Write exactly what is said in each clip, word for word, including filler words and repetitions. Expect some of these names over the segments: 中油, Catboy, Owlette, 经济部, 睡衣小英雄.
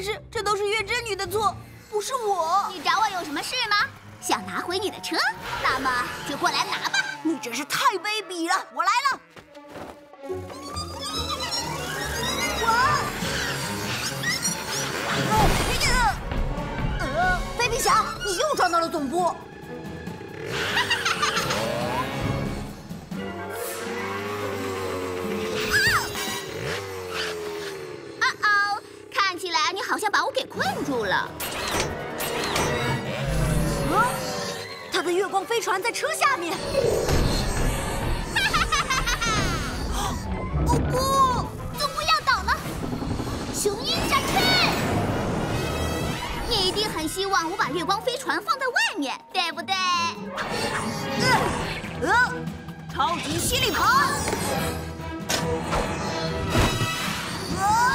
但是这都是月之女的错，不是我。你找我有什么事吗？想拿回你的车，那么就过来拿吧。你真是太卑鄙了！我来了。我……呃，卑鄙侠，你又撞到了总部。 看起来你好像把我给困住了。啊！他的月光飞船在车下面。哈哈哈哈哈哈！哦，总部要倒了！雄鹰展翅！你一定很希望我把月光飞船放在外面，对不对？呃，呃，超级犀利跑！啊！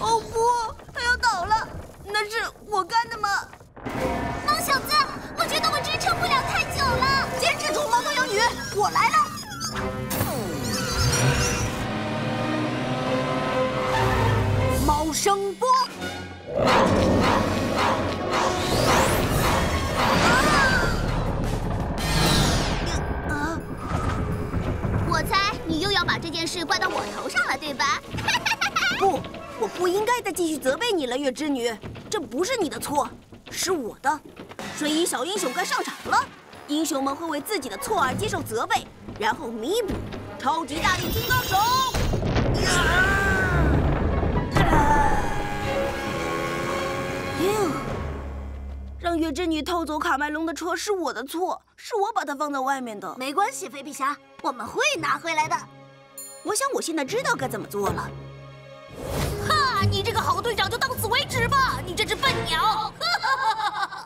哦不，他要倒了！那是我干的吗？猫小子，我觉得我支撑不了太久了。坚持住，猫头鹰女，我来了。嗯、猫声波。啊！啊！我猜你又要把这件事怪到我头上了，对吧？不。 我不应该再继续责备你了，月之女，这不是你的错，是我的。水影小英雄该上场了，英雄们会为自己的错而接受责备，然后弥补。超级大力金刚手！让月之女偷走卡麦隆的车是我的错，是我把它放在外面的。没关系，飞比侠，我们会拿回来的。我想我现在知道该怎么做了。 哈！你这个好队长就到此为止吧，你这只笨鸟！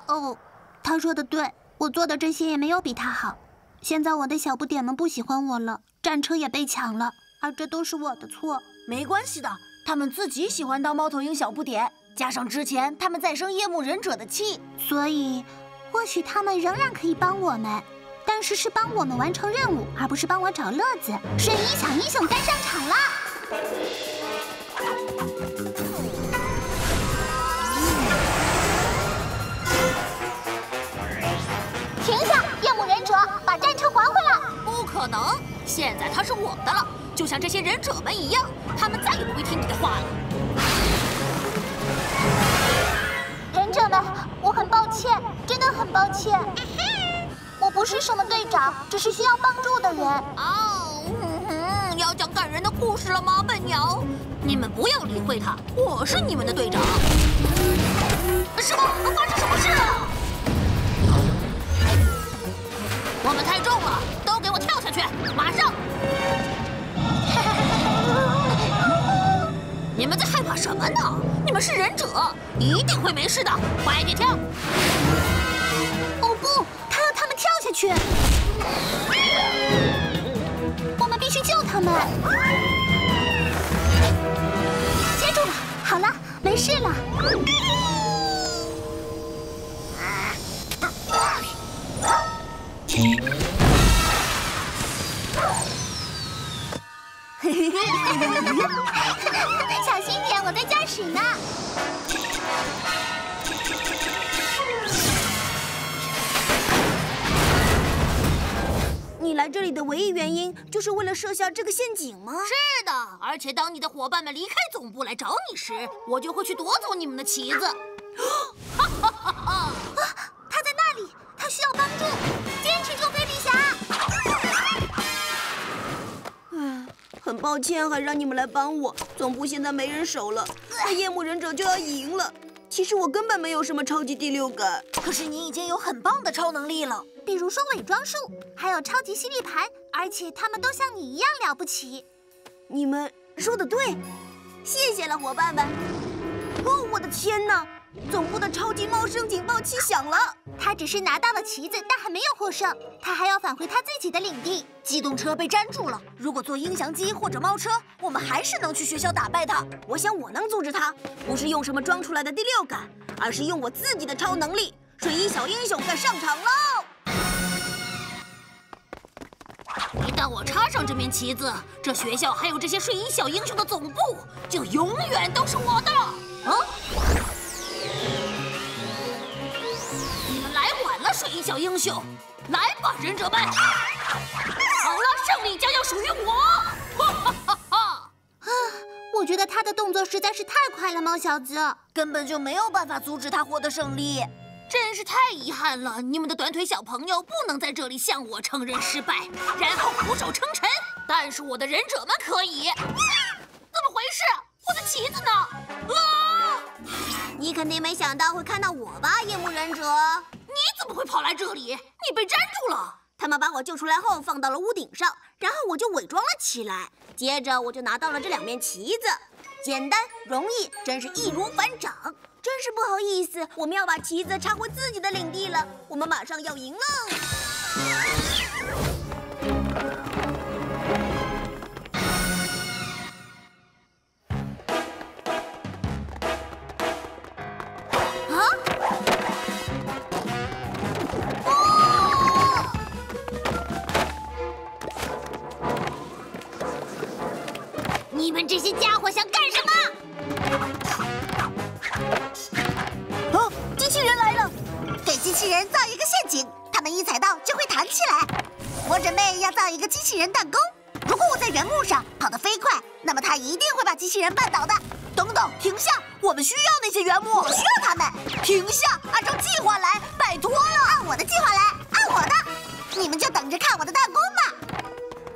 哦，他说的对，我做的这些也没有比他好。现在我的小不点们不喜欢我了，战车也被抢了，而这都是我的错。没关系的，他们自己喜欢当猫头鹰小不点，加上之前他们在生夜幕忍者的气，所以或许他们仍然可以帮我们，但是是帮我们完成任务，而不是帮我找乐子。水影小英雄该上场了。 停下！夜幕忍者，把战车还回来！不可能，现在它是我的了，就像这些忍者们一样，他们再也不会听你的话了。忍者们，我很抱歉，真的很抱歉。我不是什么队长，只是需要帮助的人。哦，嗯哼，要讲感人的故事了吗，笨鸟？ 你们不要理会他，我是你们的队长。什么？发生什么事了？我们太重了，都给我跳下去，马上！你们在害怕什么呢？你们是忍者，一定会没事的，快点跳！哦不，他让他们跳下去，我们必须救他们。 好了，没事了。小心点，我在驾驶呢。你来这里的唯一原因，就是为了设下这个陷阱吗？是。 而且，当你的伙伴们离开总部来找你时，我就会去夺走你们的旗子。哈哈哈哈！啊，他在那里，他需要帮助，坚持住，飞比侠。嗯，很抱歉，还让你们来帮我。总部现在没人守了，那夜幕忍者就要赢了。其实我根本没有什么超级第六感，可是你已经有很棒的超能力了，比如说伪装术，还有超级犀利盘，而且他们都像你一样了不起。 你们说的对，谢谢了，伙伴们。哦，我的天哪！总部的超级猫声警报器响了。他只是拿到了旗子，但还没有获胜，他还要返回他自己的领地。机动车被粘住了，如果坐鹰翔机或者猫车，我们还是能去学校打败他。我想我能阻止他，不是用什么装出来的第六感，而是用我自己的超能力。水影小英雄该上场喽！一旦我插上这面旗子，这学校还有这些睡衣小英雄的总部就永远都是我的了。啊！你们来晚了，睡衣小英雄，来吧，忍者们！好了，胜利将要属于我！哈哈哈哈！啊，我觉得他的动作实在是太快了，猫小子，根本就没有办法阻止他获得胜利。 真是太遗憾了，你们的短腿小朋友不能在这里向我承认失败，然后俯首称臣。但是我的忍者们可以。啊、怎么回事？我的旗子呢？啊！你肯定没想到会看到我吧，夜幕忍者？你怎么会跑来这里？你被粘住了。他们把我救出来后放到了屋顶上，然后我就伪装了起来，接着我就拿到了这两面旗子。简单容易，真是易如反掌。 真是不好意思，我们要把旗子插回自己的领地了。我们马上要赢喽！啊！哦！你们这些家伙想干什么？ 机器人造一个陷阱，他们一踩到就会弹起来。我准备要造一个机器人弹弓，如果我在原木上跑得飞快，那么它一定会把机器人绊倒的。等等，停下！我们需要那些原木，我需要他们。停下，按照计划来，拜托了。按我的计划来，按我的。你们就等着看我的弹弓吧。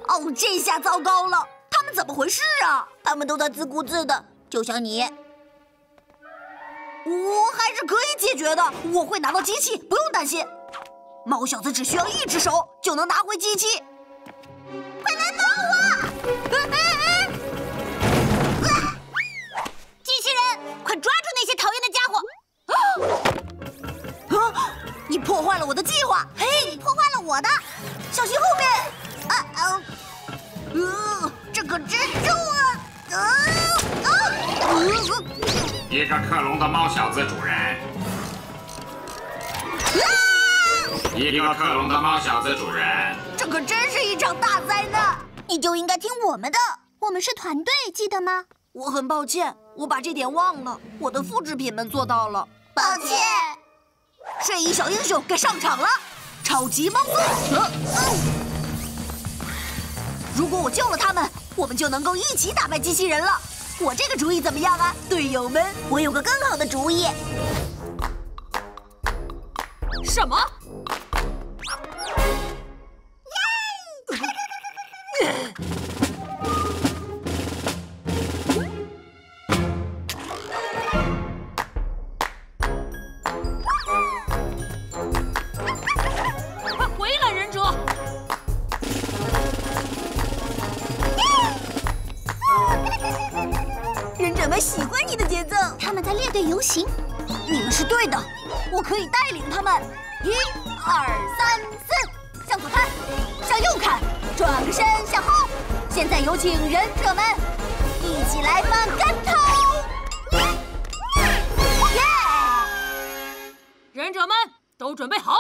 哦，这下糟糕了，他们怎么回事啊？他们都在自顾自的，就像你。 我还是可以解决的，我会拿到机器，不用担心。猫小子只需要一只手就能拿回机器。快来帮我！哎哎哎啊、机器人，快抓住那些讨厌的家伙！啊！你破坏了我的计划，嘿，你破坏了我的，小心后面！啊啊！呃，这可真重啊！啊啊！呃 一个克隆的猫小子主人，一个克隆的猫小子主人，这可真是一场大灾难！你就应该听我们的，我们是团队，记得吗？我很抱歉，我把这点忘了。我的复制品们做到了，抱歉。睡衣小英雄该上场了，超级猫速！如果我救了他们，我们就能够一起打败机器人了。 我这个主意怎么样啊，队友们？我有个更好的主意。什么？快回来，忍者！ 我们喜欢你的节奏，他们在列队游行。你们是对的，我可以带领他们。一、二、三、四，向左看，向右看，转个身向后。现在有请忍者们一起来放跟头。耶！忍者们都准备好。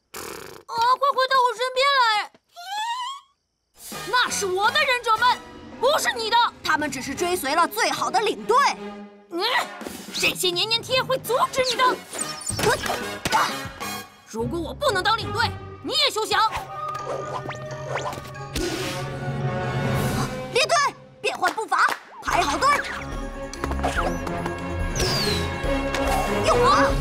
啊，快回到我身边来！那是我的忍者们。 不是你的，他们只是追随了最好的领队。嗯，这些黏黏贴会阻止你的。啊、如果我不能当领队，你也休想！列队，变换步伐，排好队。用我！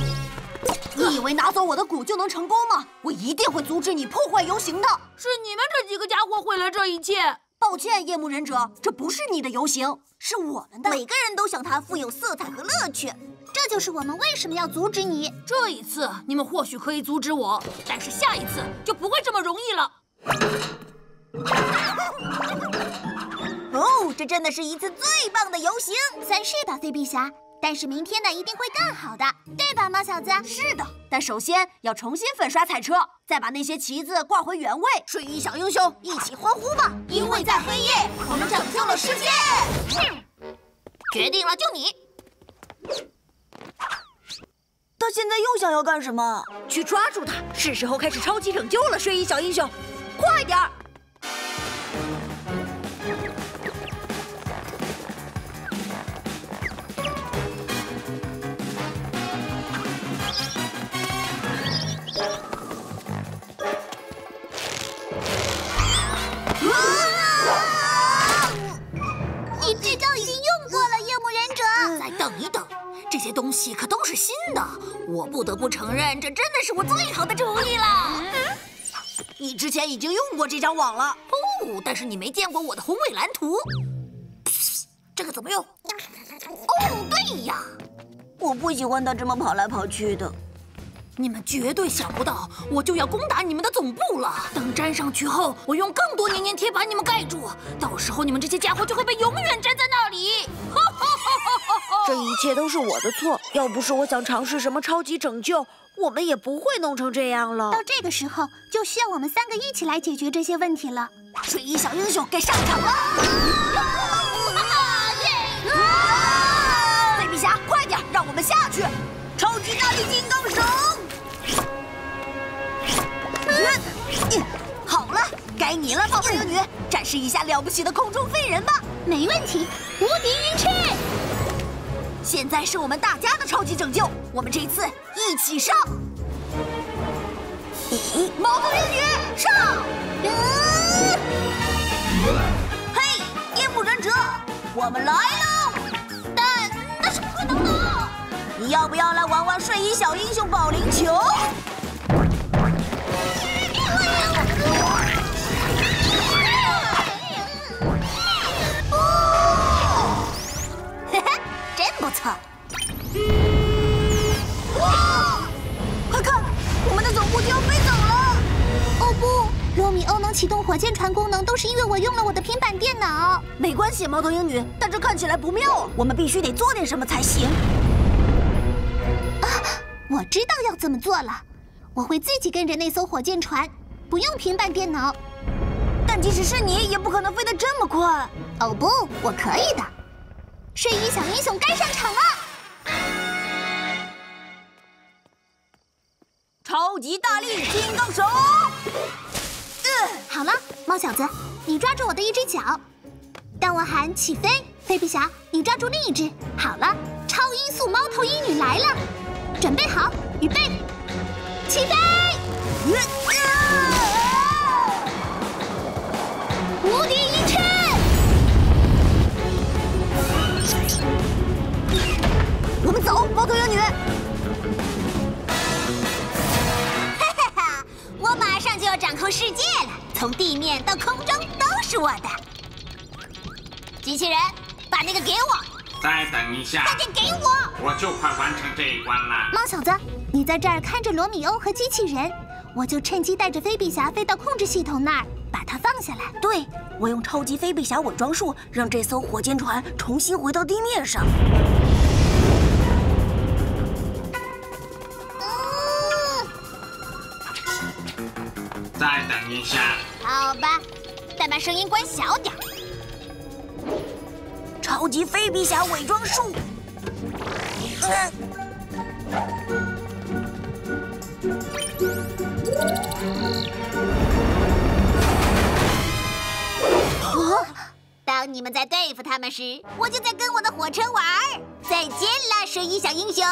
你以为拿走我的鼓就能成功吗？我一定会阻止你破坏游行的。是你们这几个家伙毁了这一切。 抱歉，夜幕忍者，这不是你的游行，是我们的。每个人都想它富有色彩和乐趣，这就是我们为什么要阻止你。这一次，你们或许可以阻止我，但是下一次就不会这么容易了。哦，这真的是一次最棒的游行，算是吧，飞碧侠。但是明天呢，一定会更好的，对吧，猫小子？是的，但首先要重新粉刷彩车。 再把那些旗子挂回原位，睡衣小英雄，一起欢呼吧！因为在黑夜，我们拯救了世界。决定了，就你。他现在又想要干什么？去抓住他！是时候开始超级拯救了，睡衣小英雄。快点儿！你这招已经用过了，夜幕忍者。再等一等，这些东西可都是新的，我不得不承认，这真的是我最好的主意了。嗯 你之前已经用过这张网了哦，但是你没见过我的宏伟蓝图。这个怎么用？哦，对呀，我不喜欢它这么跑来跑去的。你们绝对想不到，我就要攻打你们的总部了。等粘上去后，我用更多黏黏贴把你们盖住，到时候你们这些家伙就会被永远粘在那里。这一切都是我的错，要不是我想尝试什么超级拯救。 我们也不会弄成这样了。到这个时候，就需要我们三个一起来解决这些问题了。水翼小英雄该上场了！贝比侠，快点，让我们下去！超级大力金刚手！好了，该你了，泡泡英女，展示一下了不起的空中飞人吧！没问题，无敌云翅！ 现在是我们大家的超级拯救，我们这次一起上！毛头鹰女上！嘿，夜幕忍者，我们来喽！但但是快等等，你要不要来玩玩睡衣小英雄保龄球？ 哇！快看，我们的总部就要飞走了！哦不，罗米欧能启动火箭船功能，都是因为我用了我的平板电脑。没关系，猫头鹰女，但这看起来不妙，我们必须得做点什么才行。啊，我知道要怎么做了，我会自己跟着那艘火箭船，不用平板电脑。但即使是你，也不可能飞得这么快。哦不，我可以的。 睡衣小英雄该上场了！超级大力金刚手！好了，猫小子，你抓住我的一只脚，当我喊起飞，飞皮侠，你抓住另一只。好了，超音速猫头鹰女来了，准备好，预备，起飞！无敌一翅！ 我们走，猫头鹰女！哈哈哈，我马上就要掌控世界了，从地面到空中都是我的。机器人，把那个给我。再等一下。快点给我！我就快完成这一关了。猫小子，你在这儿看着罗米欧和机器人，我就趁机带着飞比侠飞到控制系统那儿，把它放下来。对，我用超级飞比侠伪装术，让这艘火箭船重新回到地面上。 再等一下，好吧，再把声音关小点。超级飞比侠伪装术，呃、啊！当你们在对付他们时，我就在跟我的火车玩儿。再见啦，睡衣小英雄！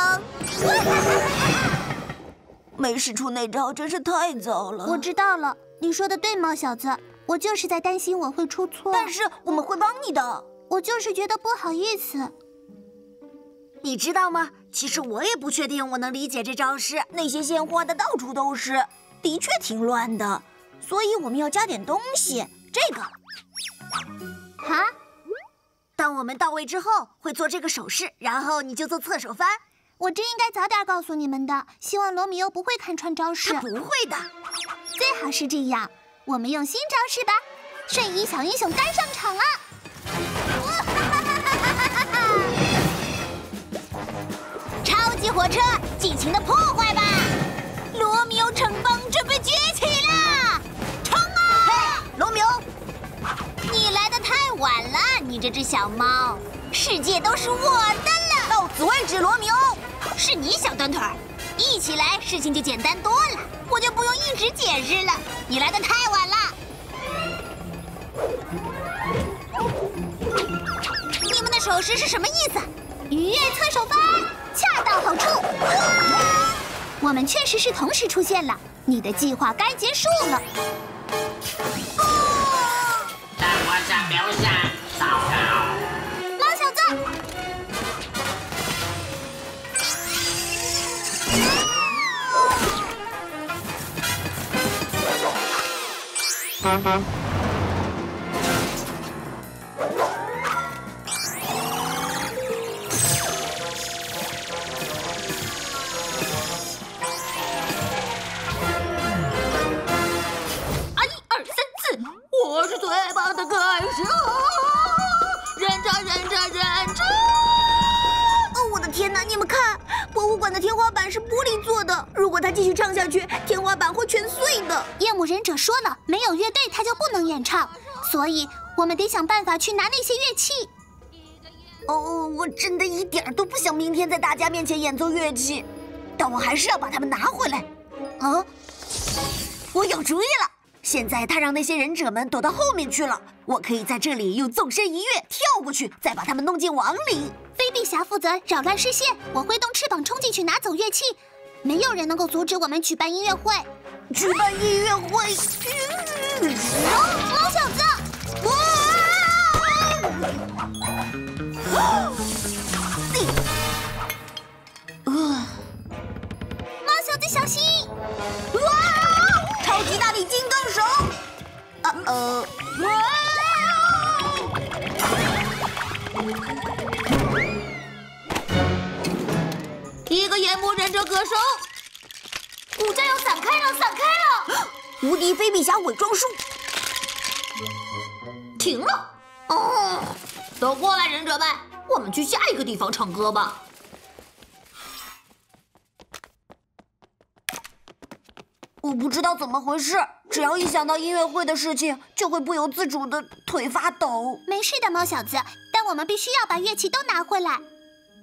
没使出那招真是太糟了。我知道了，你说的对，猫小子，我就是在担心我会出错。但是我们会帮你的。我就是觉得不好意思。你知道吗？其实我也不确定我能理解这招式，那些线画的到处都是，的确挺乱的。所以我们要加点东西。这个。啊？当我们到位之后，会做这个手势，然后你就做侧手翻。 我真应该早点告诉你们的，希望罗米欧不会看穿招式。他不会的，最好是这样。我们用新招式吧，睡衣小英雄该上场了。超级火车，尽情的破坏吧！罗米欧城邦准备崛起啦！冲啊！嘿，罗米欧，你来的太晚了，你这只小猫，世界都是我的了。到此为止，罗米欧。 是你小短腿儿，一起来事情就简单多了，我就不用一直解释了。你来的太晚了。你们的手势是什么意思？愉悦搓手法，恰到好处。哇！我们确实是同时出现了，你的计划该结束了。大花下苗下，糟糕！老小子。嗯嗯 说了，没有乐队他就不能演唱，所以我们得想办法去拿那些乐器。哦，我真的一点都不想明天在大家面前演奏乐器，但我还是要把它们拿回来。啊，我有主意了！现在他让那些忍者们躲到后面去了，我可以在这里用纵身一跃跳过去，再把他们弄进网里。飞碧霞负责扰乱视线，我挥动翅膀冲进去拿走乐器，没有人能够阻止我们举办音乐会。 举办音乐会，老小子！哇！老小子，小心！哇！超级大力金刚手！啊呃！一个岩木忍者歌手。 骨架要散开了，散开了！无敌飞碧霞伪装术停了。哦，都过来，忍者们，我们去下一个地方唱歌吧。我不知道怎么回事，只要一想到音乐会的事情，就会不由自主的腿发抖。没事的，猫小子，但我们必须要把乐器都拿回来。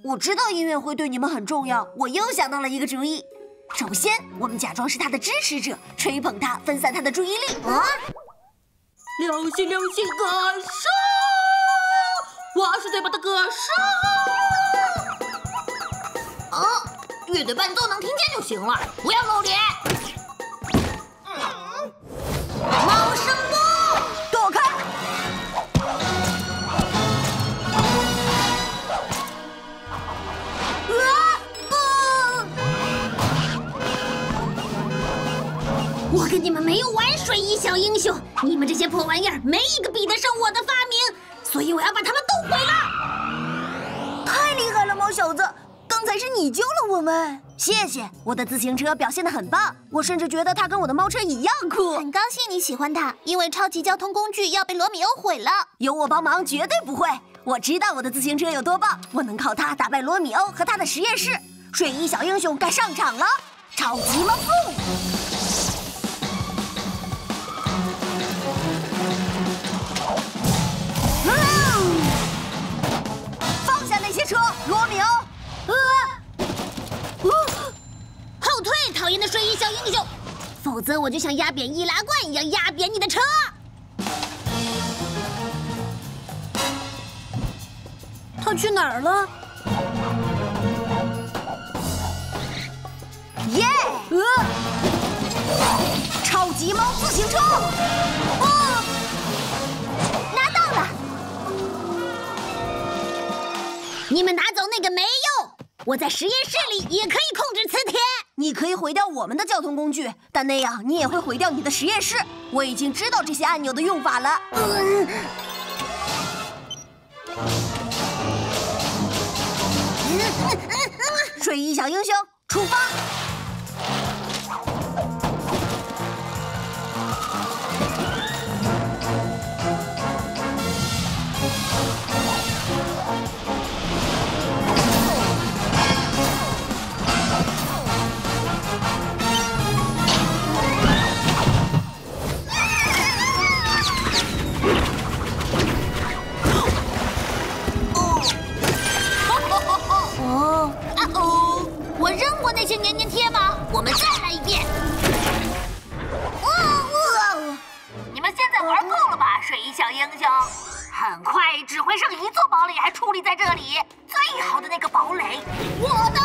我知道音乐会对你们很重要，我又想到了一个主意。 首先，我们假装是他的支持者，吹捧他，分散他的注意力。啊！流星，流星歌手，我是最棒的歌手。啊！乐队伴奏能听见就行了，不要露脸。嗯、猫声波，躲开！啊！ 我跟你们没有玩水一小英雄，你们这些破玩意儿没一个比得上我的发明，所以我要把它们都毁了！太厉害了，猫小子！刚才是你救了我们，谢谢。我的自行车表现得很棒，我甚至觉得它跟我的猫车一样酷。很高兴你喜欢它，因为超级交通工具要被罗密欧毁了，有我帮忙绝对不会。我知道我的自行车有多棒，我能靠它打败罗密欧和他的实验室。水一小英雄该上场了，超级猫速！ 车罗密欧，呃，后退，讨厌的睡衣小英雄，否则我就像压扁易拉罐一样压扁你的车。他去哪儿了？耶！呃，超级猫自行车，啊，拿到了。 你们拿走那个没用，我在实验室里也可以控制磁铁。你可以毁掉我们的交通工具，但那样你也会毁掉你的实验室。我已经知道这些按钮的用法了。嗯、水翼小英雄，出发！我扔过那些黏黏很快只会剩一座堡垒还矗立在这里，最好的那个堡垒，我的。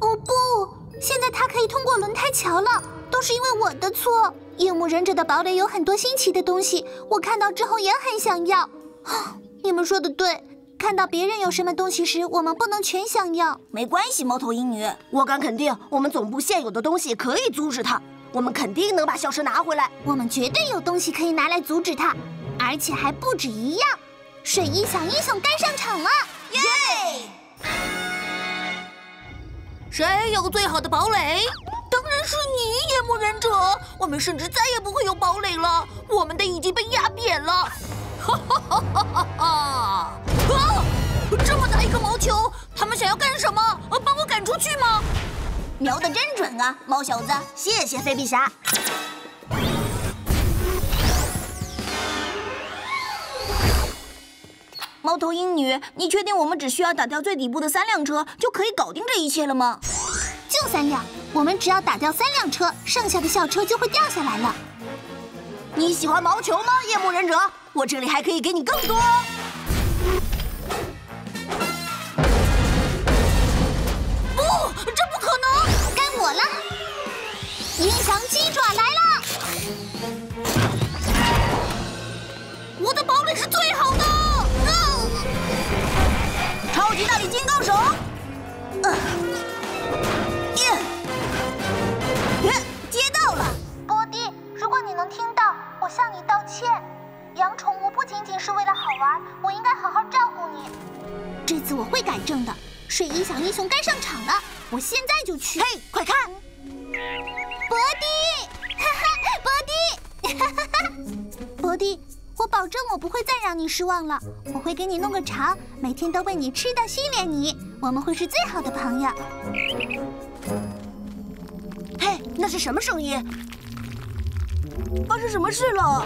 哦不，现在它可以通过轮胎桥了，都是因为我的错。夜幕忍者的堡垒有很多新奇的东西，我看到之后也很想要。啊，你们说的对。 看到别人有什么东西时，我们不能全想要。没关系，猫头鹰女，我敢肯定，我们总部现有的东西可以阻止它。我们肯定能把校车拿回来。我们绝对有东西可以拿来阻止它，而且还不止一样。水翼小英雄该上场了，耶！谁有最好的堡垒？当然是你，夜幕忍者。我们甚至再也不会有堡垒了，我们的已经被压扁了。 哈哈哈哈哈哈！啊，这么大一个毛球，他们想要干什么？呃，把我赶出去吗？瞄得真准啊，猫小子！谢谢飞壁侠。猫头鹰女，你确定我们只需要打掉最底部的三辆车就可以搞定这一切了吗？就三辆，我们只要打掉三辆车，剩下的校车就会掉下来了。 你喜欢毛球吗，夜幕忍者？我这里还可以给你更多。不，这不可能！该我了，银翔鸡爪来了！我的堡垒是最好的！啊、超级大力金刚手！呃呃、接到了，波迪，如果你能听到。 我向你道歉，养宠物不仅仅是为了好玩，我应该好好照顾你。这次我会改正的。水翼小英雄该上场了，我现在就去。嘿， hey, 快看！博迪，哈哈，博迪，哈哈哈！博迪，我保证我不会再让你失望了，我会给你弄个巢，每天都喂你吃的，训练你，我们会是最好的朋友。嘿， hey, 那是什么声音？ 发生什么事了？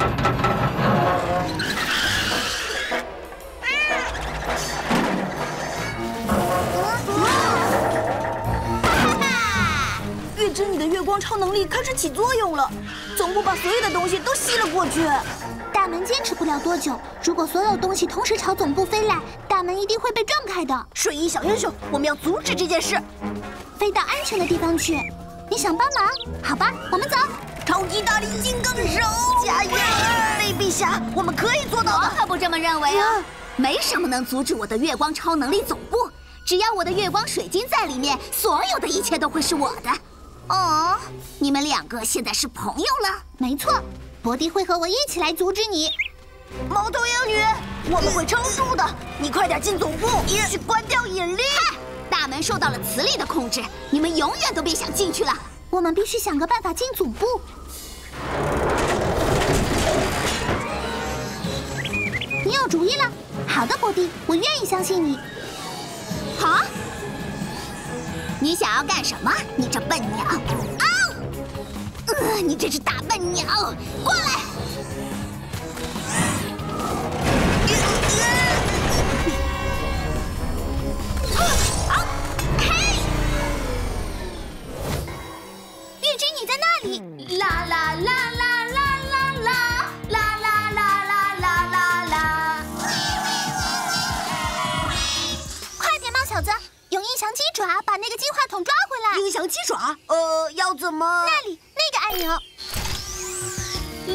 月之女的月光超能力开始起作用了，总部把所有的东西都吸了过去。大门坚持不了多久，如果所有东西同时朝总部飞来，大门一定会被撞开的。水翼小英雄，我们要阻止这件事，飞到安全的地方去。你想帮忙？好吧，我们走。 超级大力金刚手，加油！飞壁侠，我们可以做到的。我可不这么认为啊！没什么能阻止我的月光超能力总部，只要我的月光水晶在里面，所有的一切都会是我的。哦，你们两个现在是朋友了？没错，博迪会和我一起来阻止你。猫头鹰女，我们会撑住的。你快点进总部，去关掉引力。大门受到了磁力的控制，你们永远都别想进去了。 我们必须想个办法进总部。你有主意了？好的，博迪，我愿意相信你。好，你想要干什么？你这笨鸟！啊！呃，你这只大笨鸟，过来！啊啊！嘿！ 月之女在那里，啦啦啦啦啦啦啦啦啦啦啦啦啦啦！快点，猫小子，用音响鸡爪把那个金话筒抓回来。音响鸡爪？呃，要怎么？那里那个按钮。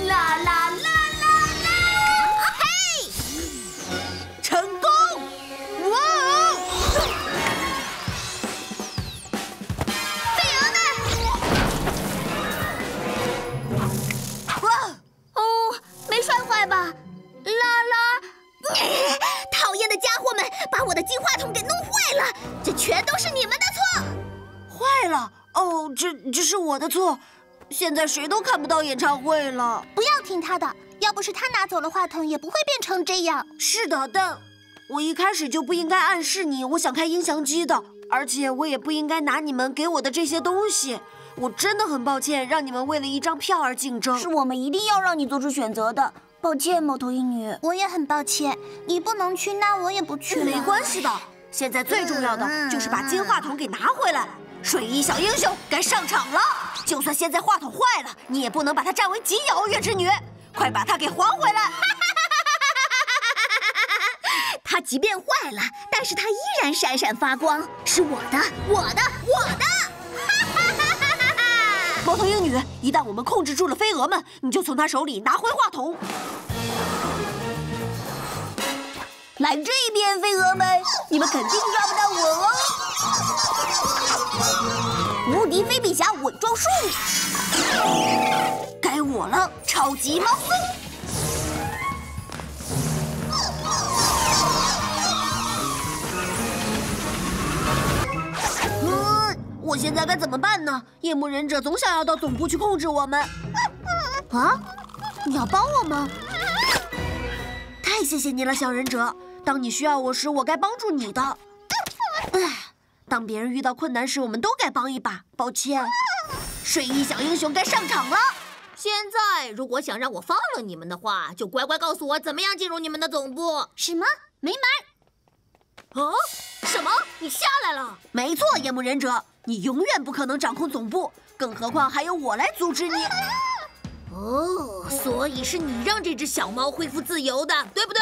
啦啦啦啦啦！嘿，成功！哇哦！ 没摔坏吧？啦啦！讨厌的家伙们，把我的金话筒给弄坏了，这全都是你们的错。坏了？哦，这这是我的错。现在谁都看不到演唱会了。不要听他的，要不是他拿走了话筒，也不会变成这样。是的，但我一开始就不应该暗示你，我想开音响机的，而且我也不应该拿你们给我的这些东西。 我真的很抱歉，让你们为了一张票而竞争。是我们一定要让你做出选择的。抱歉，猫头鹰女，我也很抱歉。你不能去，那我也不去了。没关系的。现在最重要的就是把金话筒给拿回来。水翼小英雄该上场了。就算现在话筒坏了，你也不能把它占为己有，月之女，快把它给还回来！它即便坏了，但是它依然闪闪发光，是我的，我的，我的！猫头鹰女，一旦我们控制住了飞蛾们，你就从她手里拿回话筒。来这边，飞蛾们，你们肯定抓不到我哦！无敌飞比侠稳撞术，该我了，超级猫风！ 我现在该怎么办呢？夜幕忍者总想要到总部去控制我们。啊，你要帮我吗？太谢谢你了，小忍者。当你需要我时，我该帮助你的。唉，当别人遇到困难时，我们都该帮一把。抱歉，睡衣小英雄该上场了。现在，如果想让我放了你们的话，就乖乖告诉我怎么样进入你们的总部。什么？没门！啊？什么？你下来了？没错，夜幕忍者。 你永远不可能掌控总部，更何况还有我来阻止你。哦，所以是你让这只小猫恢复自由的，对不对？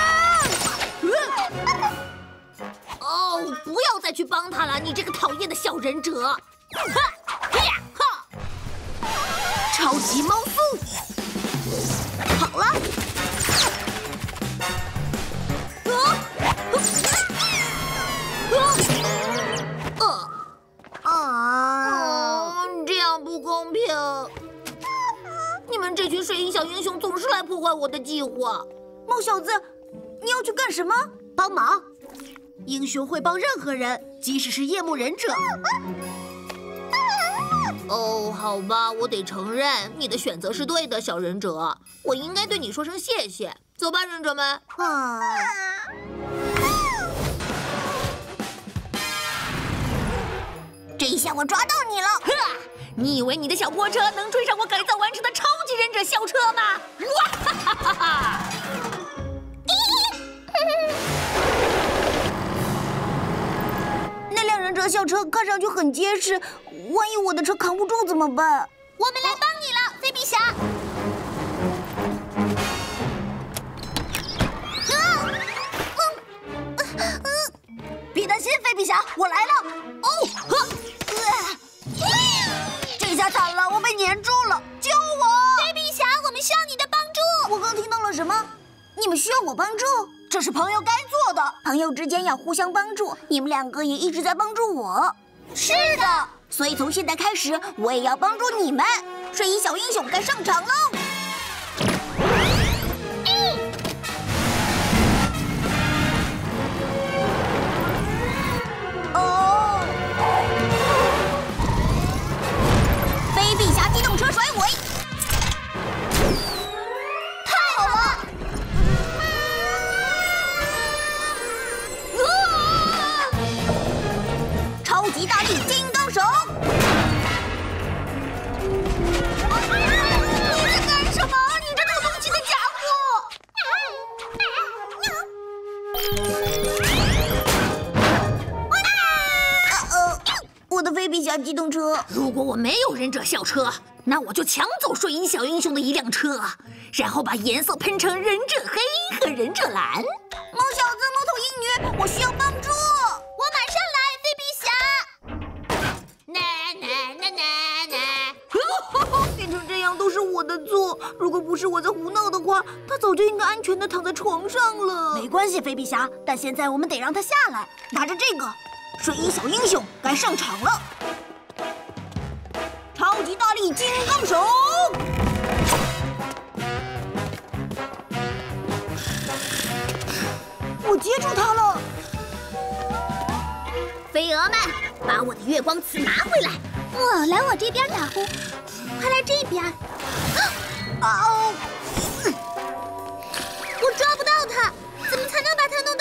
哦，不要再去帮他了，你这个讨厌的小忍者！超级猫速，好了。 睡衣小英雄总是来破坏我的计划，猫小子，你要去干什么？帮忙！英雄会帮任何人，即使是夜幕忍者。哦，好吧，我得承认你的选择是对的，小忍者，我应该对你说声谢谢。走吧，忍者们。啊！这一下我抓到你了！呵。 你以为你的小破车能追上我改造完成的超级忍者校车吗？哇哈哈哈哈！那辆忍者校车看上去很结实，万一我的车扛不住怎么办？我们来帮你了，飞比侠。别担心，飞比侠，我来了。哦，呵。 太惨了，我被粘住了！救我！飞比侠，我们需要你的帮助。我刚听到了什么？你们需要我帮助？这是朋友该做的。朋友之间要互相帮助。你们两个也一直在帮助我。是的，所以从现在开始，我也要帮助你们。睡衣小英雄该上场喽！嗯、哦。 机动车甩尾，太好了！啊！超级大力金刚手，你在干什么？你这闹东西的家伙！啊哦，我的飞比侠机动车。如果我没有忍者校车。 那我就抢走睡衣小英雄的一辆车，然后把颜色喷成忍者黑和忍者蓝。猫小子，猫头鹰女，我需要帮助，我马上来，飞比侠。呐呐呐呐呐！变成这样都是我的错，如果不是我在胡闹的话，他早就应该安全的躺在床上了。没关系，飞比侠，但现在我们得让他下来。拿着这个，睡衣小英雄该上场了。 超级大力金刚手！我接住它了。飞蛾们，把我的月光刺拿回来！我来我这边打呼，快来这边！啊！哦！我抓不到它，怎么才能把它弄到？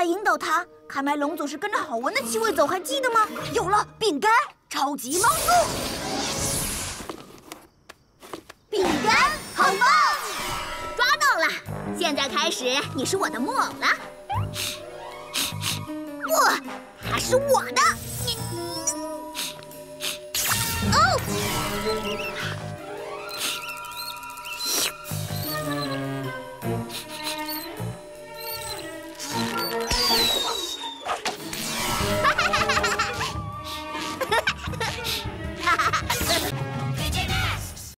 来引导他。看来龙总是跟着好闻的气味走，还记得吗？有了，饼干，超级猫速！饼干，好棒！抓到了！现在开始，你是我的木偶了。不，它是我的。你。